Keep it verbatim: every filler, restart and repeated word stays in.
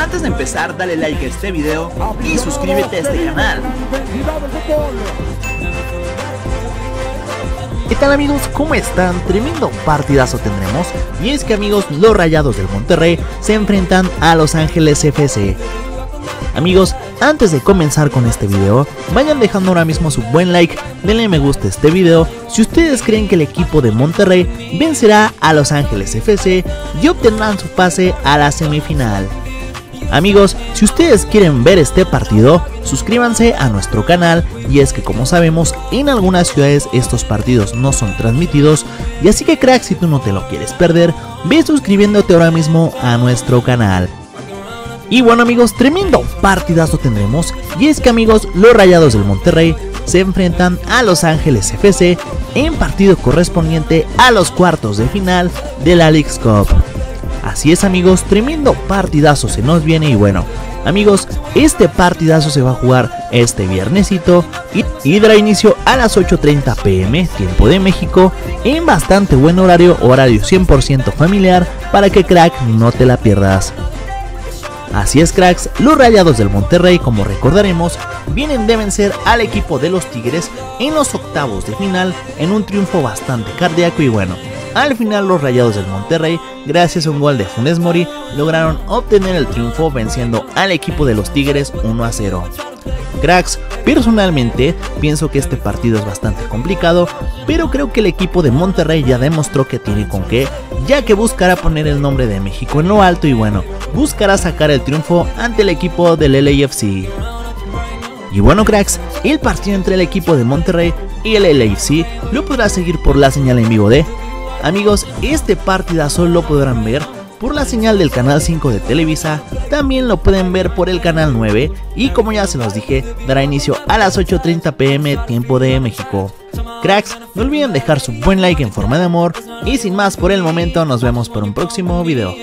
Antes de empezar, dale like a este video y suscríbete a este canal. ¿Qué tal, amigos? ¿Cómo están? Tremendo partidazo tendremos. Y es que, amigos, los Rayados del Monterrey se enfrentan a Los Ángeles F C. Amigos, antes de comenzar con este video, vayan dejando ahora mismo su buen like, denle me gusta a este video si ustedes creen que el equipo de Monterrey vencerá a Los Ángeles F C y obtendrán su pase a la semifinal. Amigos, si ustedes quieren ver este partido, suscríbanse a nuestro canal, y es que, como sabemos, en algunas ciudades estos partidos no son transmitidos, y así que, crack, si tú no te lo quieres perder, ve suscribiéndote ahora mismo a nuestro canal. Y bueno, amigos, tremendo partidazo tendremos, y es que, amigos, los Rayados del Monterrey se enfrentan a Los Ángeles F C en partido correspondiente a los cuartos de final de la League Cup. Así es, amigos, tremendo partidazo se nos viene. Y bueno, amigos, este partidazo se va a jugar este viernesito y, y dará inicio a las ocho treinta pm, tiempo de México, en bastante buen horario, horario cien por ciento familiar, para que, crack, no te la pierdas. Así es, cracks, los Rayados del Monterrey, como recordaremos, vienen de vencer al equipo de los Tigres en los octavos de final en un triunfo bastante cardíaco. Y bueno, al final los Rayados del Monterrey, gracias a un gol de Funes Mori, lograron obtener el triunfo venciendo al equipo de los Tigres uno a cero. Cracks, personalmente pienso que este partido es bastante complicado, pero creo que el equipo de Monterrey ya demostró que tiene con qué, ya que buscará poner el nombre de México en lo alto y bueno, buscará sacar el triunfo ante el equipo del L A F C. Y bueno, cracks, el partido entre el equipo de Monterrey y el L A F C lo podrás seguir por la señal en vivo de... Amigos, este partidazo lo podrán ver por la señal del canal cinco de Televisa, también lo pueden ver por el canal nueve y, como ya se los dije, dará inicio a las ocho treinta pm tiempo de México. Cracks, no olviden dejar su buen like en forma de amor y sin más por el momento, nos vemos por un próximo video.